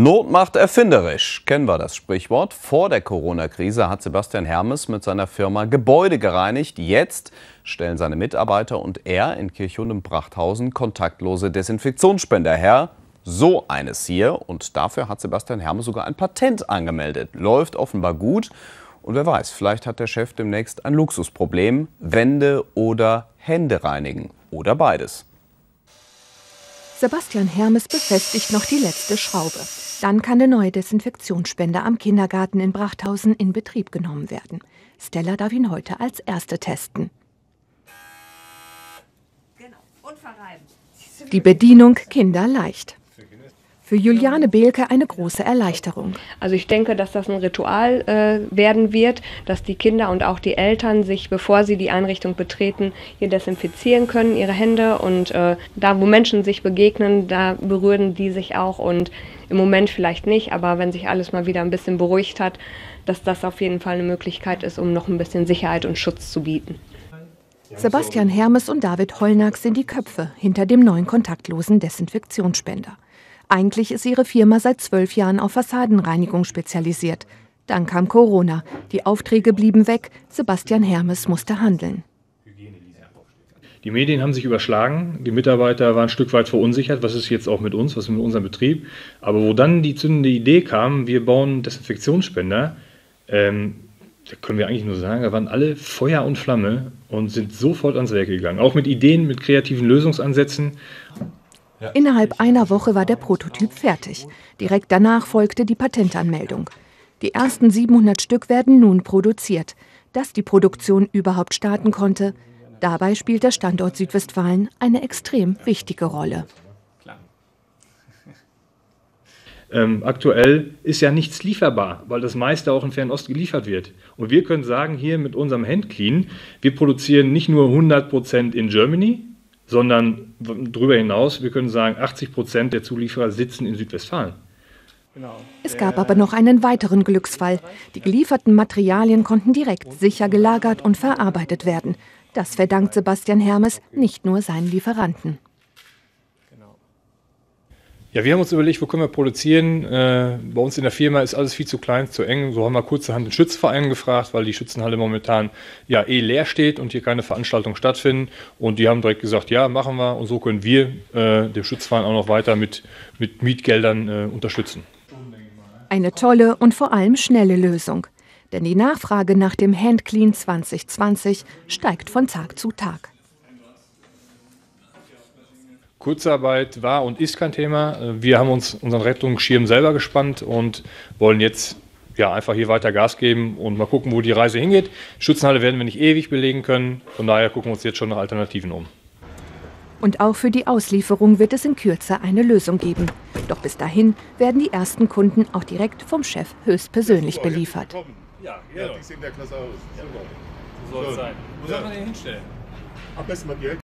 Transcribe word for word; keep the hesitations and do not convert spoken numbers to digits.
Not macht erfinderisch, kennen wir das Sprichwort. Vor der Corona-Krise hat Sebastian Hermes mit seiner Firma Gebäude gereinigt. Jetzt stellen seine Mitarbeiter und er in Kirchhundem-Brachthausen kontaktlose Desinfektionsspender her. So eines hier. Und dafür hat Sebastian Hermes sogar ein Patent angemeldet. Läuft offenbar gut. Und wer weiß, vielleicht hat der Chef demnächst ein Luxusproblem. Wände oder Hände reinigen. Oder beides. Sebastian Hermes befestigt noch die letzte Schraube. Dann kann der neue Desinfektionsspender am Kindergarten in Brachthausen in Betrieb genommen werden. Stella darf ihn heute als Erste testen. Die Bedienung kinderleicht. Für Juliane Belke eine große Erleichterung. Also ich denke, dass das ein Ritual äh, werden wird, dass die Kinder und auch die Eltern sich, bevor sie die Einrichtung betreten, hier desinfizieren können, ihre Hände. Und äh, da, wo Menschen sich begegnen, da berühren die sich auch. Und im Moment vielleicht nicht, aber wenn sich alles mal wieder ein bisschen beruhigt hat, dass das auf jeden Fall eine Möglichkeit ist, um noch ein bisschen Sicherheit und Schutz zu bieten. Sebastian Hermes und David Hollnack sind die Köpfe hinter dem neuen kontaktlosen Desinfektionsspender. Eigentlich ist ihre Firma seit zwölf Jahren auf Fassadenreinigung spezialisiert. Dann kam Corona. Die Aufträge blieben weg. Sebastian Hermes musste handeln. Die Medien haben sich überschlagen. Die Mitarbeiter waren ein Stück weit verunsichert. Was ist jetzt auch mit uns? Was ist mit unserem Betrieb? Aber wo dann die zündende Idee kam, wir bauen Desinfektionsspender, ähm, da können wir eigentlich nur sagen, da waren alle Feuer und Flamme und sind sofort ans Werk gegangen. Auch mit Ideen, mit kreativen Lösungsansätzen. Innerhalb einer Woche war der Prototyp fertig. Direkt danach folgte die Patentanmeldung. Die ersten siebenhundert Stück werden nun produziert. Dass die Produktion überhaupt starten konnte, dabei spielt der Standort Südwestfalen eine extrem wichtige Rolle. Ähm, aktuell ist ja nichts lieferbar, weil das meiste auch in Fernost geliefert wird. Und wir können sagen, hier mit unserem HandClean, wir produzieren nicht nur hundert Prozent in Germany, sondern darüber hinaus, wir können sagen, achtzig Prozent der Zulieferer sitzen in Südwestfalen. Es gab aber noch einen weiteren Glücksfall. Die gelieferten Materialien konnten direkt sicher gelagert und verarbeitet werden. Das verdankt Sebastian Hermes nicht nur seinen Lieferanten. Ja, wir haben uns überlegt, wo können wir produzieren. Äh, bei uns in der Firma ist alles viel zu klein, zu eng. So haben wir kurzerhand den Schützenverein gefragt, weil die Schützenhalle momentan ja eh leer steht und hier keine Veranstaltungen stattfinden. Und die haben direkt gesagt, ja, machen wir. Und so können wir äh, dem Schützenverein auch noch weiter mit, mit Mietgeldern äh, unterstützen. Eine tolle und vor allem schnelle Lösung. Denn die Nachfrage nach dem HandClean zwanzig zwanzig steigt von Tag zu Tag. Kurzarbeit war und ist kein Thema. Wir haben uns unseren Rettungsschirm selber gespannt und wollen jetzt ja, einfach hier weiter Gas geben und mal gucken, wo die Reise hingeht. Schützenhalle werden wir nicht ewig belegen können, von daher gucken wir uns jetzt schon nach Alternativen um. Und auch für die Auslieferung wird es in Kürze eine Lösung geben. Doch bis dahin werden die ersten Kunden auch direkt vom Chef höchstpersönlich beliefert. Ja, die sehen der Klasse aus. Super. So soll es sein. Wo soll man den hinstellen? Am besten mal direkt.